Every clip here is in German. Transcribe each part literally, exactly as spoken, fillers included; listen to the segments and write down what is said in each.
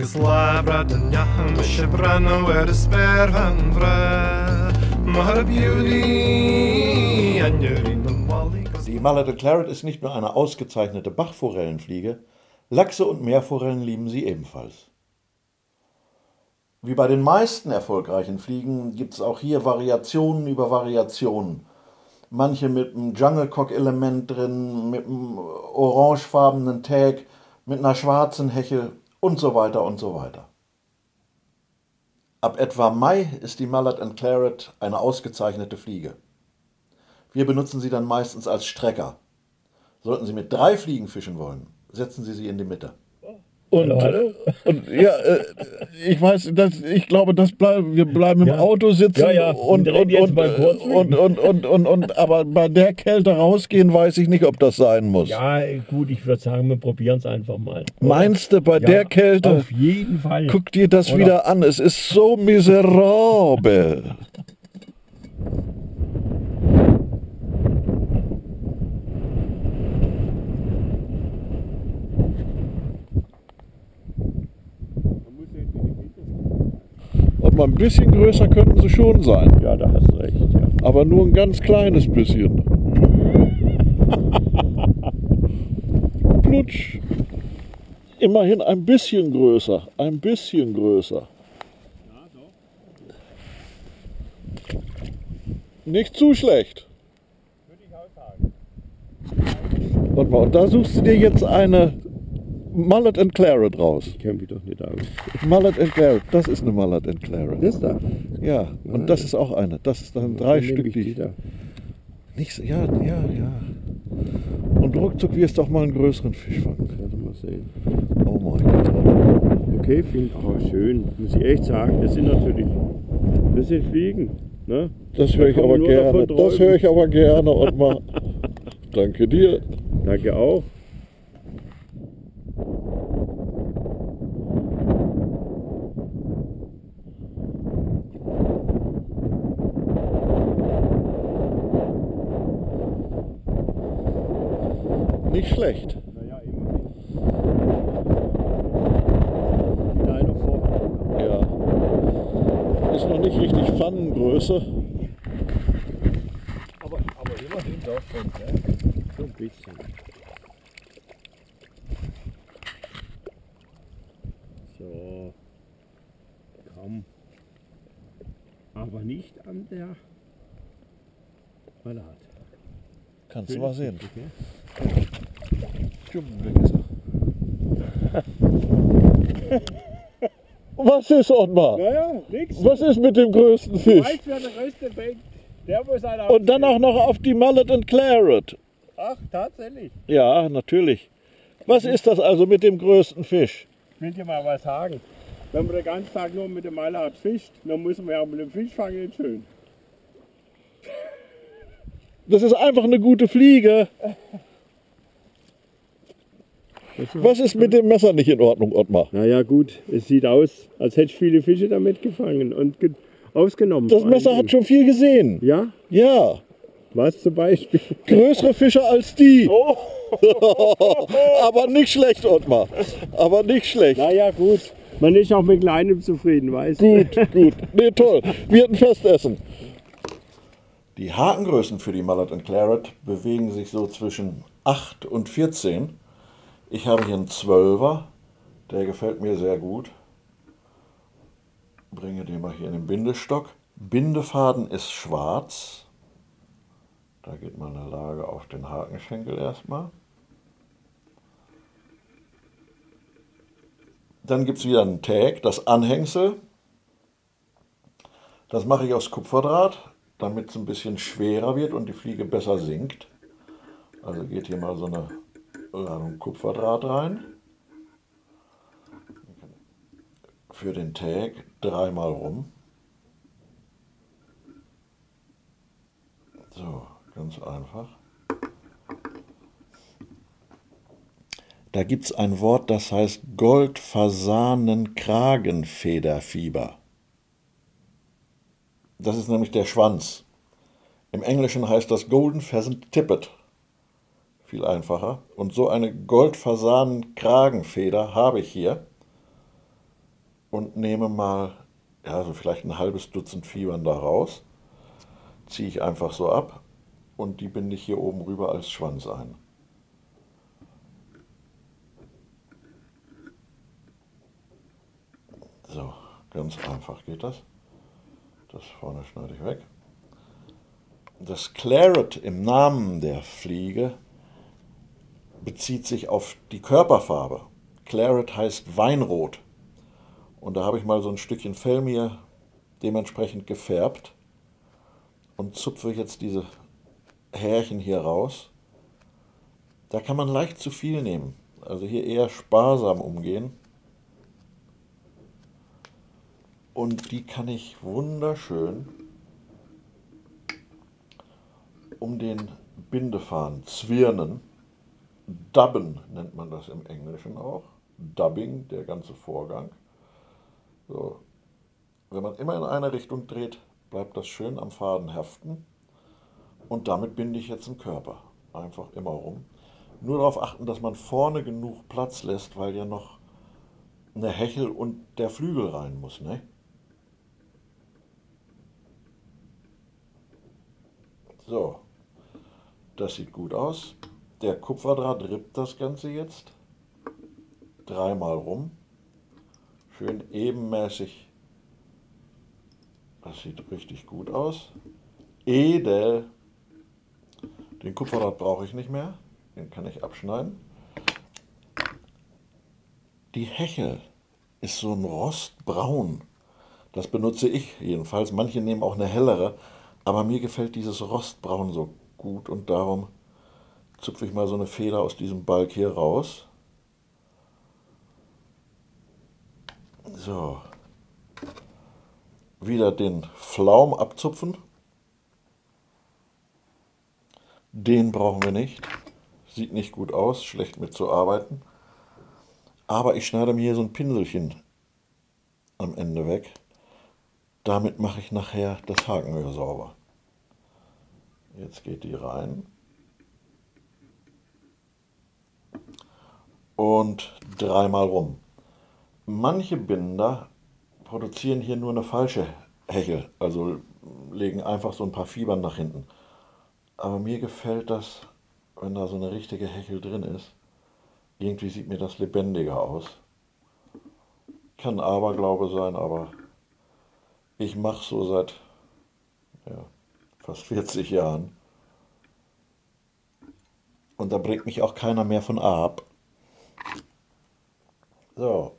Die Mallard and Claret ist nicht nur eine ausgezeichnete Bachforellenfliege, Lachse und Meerforellen lieben sie ebenfalls. Wie bei den meisten erfolgreichen Fliegen gibt es auch hier Variationen über Variationen. Manche mit einem Junglecock-Element drin, mit einem orangefarbenen Tag, mit einer schwarzen Heche und so weiter und so weiter. Ab etwa Mai ist die Mallard and Claret eine ausgezeichnete Fliege. Wir benutzen sie dann meistens als Strecker. Sollten Sie mit drei Fliegen fischen wollen, setzen Sie sie in die Mitte. Und, und ja, äh, ich weiß, das, ich glaube, das bleib, wir bleiben im ja. Auto sitzen ja, ja. und, und, und, und, und, und, und, und, aber bei der Kälte rausgehen, weiß ich nicht, ob das sein muss. Ja, gut, ich würde sagen, wir probieren es einfach mal. Meinst du, bei ja, der Kälte? Auf jeden Fall. Guck dir das Oder? wieder an, es ist so miserabel. Ein bisschen größer könnten sie schon sein. Ja, da hast du recht. Ja. Aber nur ein ganz kleines bisschen. Plutsch. Immerhin ein bisschen größer. Ein bisschen größer. Nicht zu schlecht. Warte mal, und da suchst du dir jetzt eine Mallard and Claret raus. Ich kenne mich doch nicht aus. Mallard and Claret, das ist eine Mallard and Claret. Das da? Ja, und Nein. das ist auch eine. Das ist dann drei Stück. Die da. Nichts, ja, ja, ja. Und ruckzuck wirst du auch mal einen größeren Fisch fangen. Warte mal sehen. Oh mein Gott. Okay, vielen Dank. Oh, schön. Muss ich echt sagen, das sind natürlich, das sind Fliegen. Ne? Das höre ich aber gerne. Das höre ich aber gerne, Otmar. Danke dir. Danke auch. Nicht schlecht. Naja, eben nicht. Ja. Ist noch nicht richtig Pfannengröße. Aber, aber immerhin doch schon, ne? So ein bisschen. So. Komm. Aber nicht an der Mallard. Kannst du mal sehen. Okay? Was ist, Otmar? Naja, nix. Was ist mit dem größten Fisch? Weiß, wer der größte bängt, der muss einen aufstehen. Und dann auch noch auf die Mallard and Claret. Ach, tatsächlich? Ja, natürlich. Was ist das also mit dem größten Fisch? Ich will dir mal was sagen. Wenn man den ganzen Tag nur mit dem Mallard fischt, dann muss man ja mit dem Fisch fangen nicht schön. Das ist einfach eine gute Fliege. Was ist mit dem Messer nicht in Ordnung, Otmar? Naja gut, es sieht aus, als hätte ich viele Fische damit gefangen und ge ausgenommen. Das Messer hat schon viel gesehen. Ja? Ja. Was zum Beispiel? Größere Fische als die. Oh. Aber nicht schlecht, Otmar. Aber nicht schlecht. Naja gut, man ist auch mit Kleinem zufrieden, weißt du. Gut, gut. Nee, toll. Wir hatten Festessen. Die Hakengrößen für die Mallard and Claret bewegen sich so zwischen acht und vierzehn. Ich habe hier einen Zwölfer, der gefällt mir sehr gut. Bringe den mal hier in den Bindestock. Bindefaden ist schwarz. Da geht meine Lage auf den Hakenschenkel erstmal. Dann gibt es wieder einen Tag, das Anhängsel. Das mache ich aus Kupferdraht, damit es ein bisschen schwerer wird und die Fliege besser sinkt. Also geht hier mal so eine Ladung Kupferdraht rein. Für den Tag dreimal rum. So, ganz einfach. Da gibt es ein Wort, das heißt Goldfasanen-Kragenfederfieber. Das ist nämlich der Schwanz. Im Englischen heißt das Golden Pheasant Tippet. Viel einfacher. Und so eine Goldfasanen-Kragenfeder habe ich hier. und nehme mal, ja, also vielleicht ein halbes Dutzend Fiebern da raus, ziehe ich einfach so ab und die binde ich hier oben rüber als Schwanz ein. So, ganz einfach geht das. Das vorne schneide ich weg. Das Claret im Namen der Fliege bezieht sich auf die Körperfarbe. Claret heißt Weinrot. Und da habe ich mal so ein Stückchen Fell mir dementsprechend gefärbt und zupfe jetzt diese Härchen hier raus. Da kann man leicht zu viel nehmen. Also hier eher sparsam umgehen. Und die kann ich wunderschön um den Bindefahnen zwirnen. Dubben nennt man das im Englischen auch. Dubbing, der ganze Vorgang. So. Wenn man immer in eine Richtung dreht, bleibt das schön am Faden heften. Und damit binde ich jetzt den Körper. Einfach immer rum. Nur darauf achten, dass man vorne genug Platz lässt, weil ja noch eine Hechel und der Flügel rein muss, ne? So, das sieht gut aus. Der Kupferdraht rippt das Ganze jetzt dreimal rum. Schön ebenmäßig. Das sieht richtig gut aus. Edel. Den Kupferdraht brauche ich nicht mehr. Den kann ich abschneiden. Die Hechel ist so ein Rostbraun. Das benutze ich jedenfalls. Manche nehmen auch eine hellere. Aber mir gefällt dieses Rostbraun so gut und darum zupfe ich mal so eine Feder aus diesem Balk hier raus. So. Wieder den Flaum abzupfen. Den brauchen wir nicht. Sieht nicht gut aus, schlecht mit zu arbeiten. Aber ich schneide mir hier so ein Pinselchen am Ende weg. Damit mache ich nachher das Hakenöhr sauber. Jetzt geht die rein. Und dreimal rum. Manche Binder produzieren hier nur eine falsche Hechel, also legen einfach so ein paar Fibern nach hinten. Aber mir gefällt das, wenn da so eine richtige Hechel drin ist. Irgendwie sieht mir das lebendiger aus. Kann Aberglaube sein, aber ich mache so seit ja, fast vierzig Jahren. Und da bringt mich auch keiner mehr von ab. So,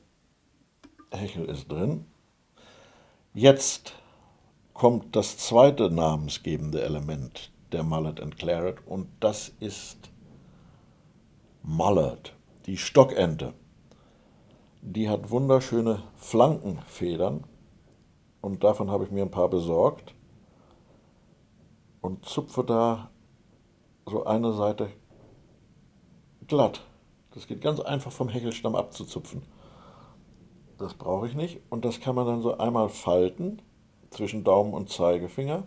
Hechel ist drin. Jetzt kommt das zweite namensgebende Element der Mallard and Claret und das ist Mallard, die Stockente. Die hat wunderschöne Flankenfedern und davon habe ich mir ein paar besorgt und zupfe da so eine Seite glatt. Das geht ganz einfach vom Hechelstamm abzuzupfen. Das brauche ich nicht. Und das kann man dann so einmal falten zwischen Daumen und Zeigefinger.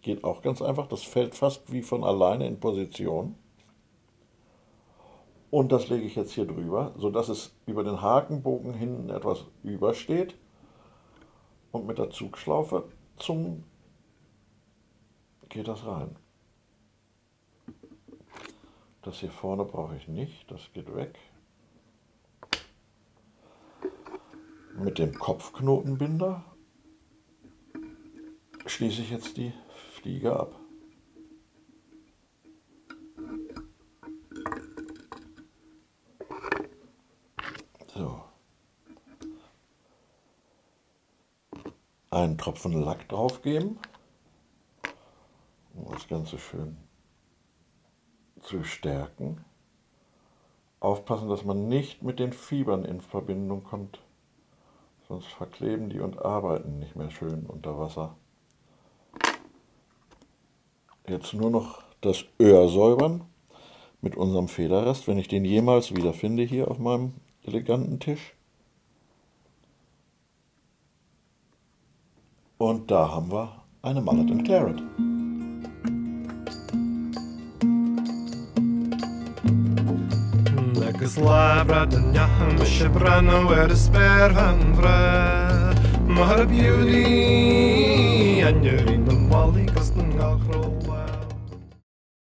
Geht auch ganz einfach. Das fällt fast wie von alleine in Position. Und das lege ich jetzt hier drüber, sodass es über den Hakenbogen hinten etwas übersteht. Und mit der Zugschlaufe zum geht das rein. Das hier vorne brauche ich nicht, das geht weg. Mit dem Kopfknotenbinder schließe ich jetzt die Fliege ab. So. Einen Tropfen Lack drauf geben, um das Ganze schön zu stärken. Aufpassen, dass man nicht mit den Fibern in Verbindung kommt, sonst verkleben die und arbeiten nicht mehr schön unter Wasser. Jetzt nur noch das Öhr säubern mit unserem Federrest, wenn ich den jemals wieder finde hier auf meinem eleganten Tisch. Und da haben wir eine Mallard and Claret.